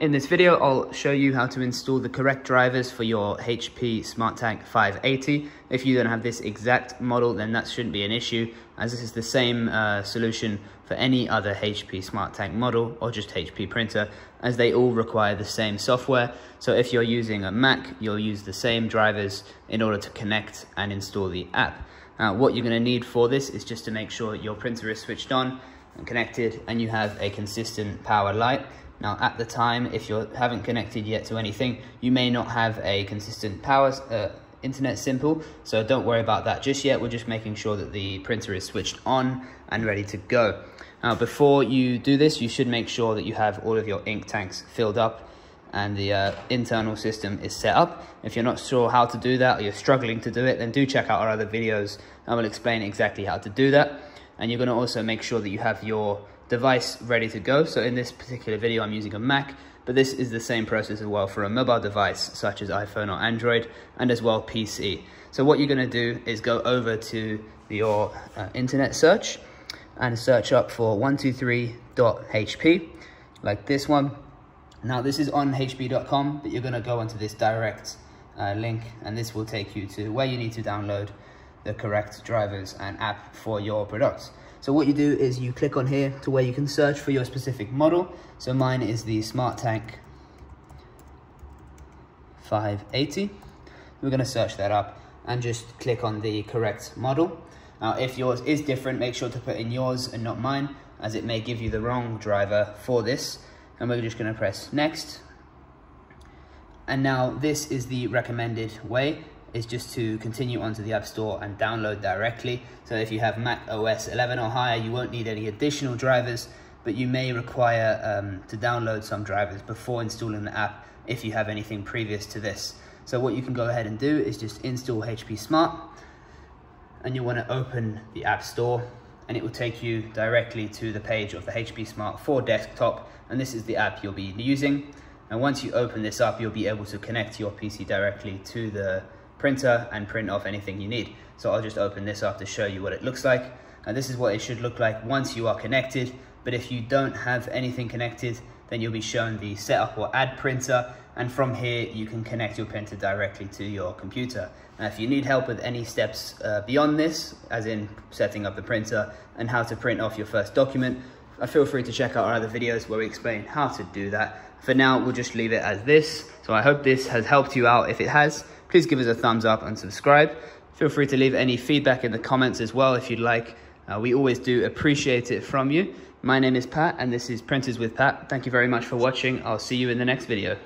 In this video, I'll show you how to install the correct drivers for your HP Smart Tank 580. If you don't have this exact model, then that shouldn't be an issue, as this is the same solution for any other HP Smart Tank model or just HP printer, as they all require the same software. So if you're using a Mac, you'll use the same drivers in order to connect and install the app. What you're going to need for this is just to make sure your printer is switched on and connected, and you have a consistent power light. Now, at the time, if you haven't connected yet to anything, you may not have a consistent power internet simple, so don't worry about that just yet. We're just making sure that the printer is switched on and ready to go. Now, before you do this, you should make sure that you have all of your ink tanks filled up and the internal system is set up. If you're not sure how to do that, or you're struggling to do it, then do check out our other videos and we'll explain exactly how to do that. And you're going to also make sure that you have your device ready to go. So in this particular video, I'm using a Mac, but this is the same process as well for a mobile device such as iPhone or Android, and as well PC. So what you're going to do is go over to your internet search and search up for 123.hp, like this one. Now, this is on hp.com, but you're going to go onto this direct link, and this will take you to where you need to download the correct drivers and app for your products. So what you do is you click on here to where you can search for your specific model. So mine is the Smart Tank 580. We're going to search that up and just click on the correct model. Now, if yours is different, make sure to put in yours and not mine, as it may give you the wrong driver for this. And we're just going to press next. And now this is the recommended way, is just to continue onto the App Store and download directly. So if you have Mac OS 11 or higher, you won't need any additional drivers, but you may require to download some drivers before installing the app if you have anything previous to this. So what you can go ahead and do is just install HP Smart, and you want to open the App Store, and it will take you directly to the page of the HP Smart for desktop, and this is the app you'll be using. And once you open this up, you'll be able to connect your PC directly to the printer and print off anything you need. So I'll just open this up to show you what it looks like. And this is what it should look like once you are connected. But if you don't have anything connected, then you'll be shown the setup or add printer. And from here, you can connect your printer directly to your computer. Now, if you need help with any steps beyond this, as in setting up the printer and how to print off your first document, feel free to check out our other videos where we explain how to do that. For now, we'll just leave it as this. So I hope this has helped you out. If it has, please give us a thumbs up and subscribe. Feel free to leave any feedback in the comments as well if you'd like. We always do appreciate it from you. My name is Pat, and this is Printers with Pat. Thank you very much for watching. I'll see you in the next video.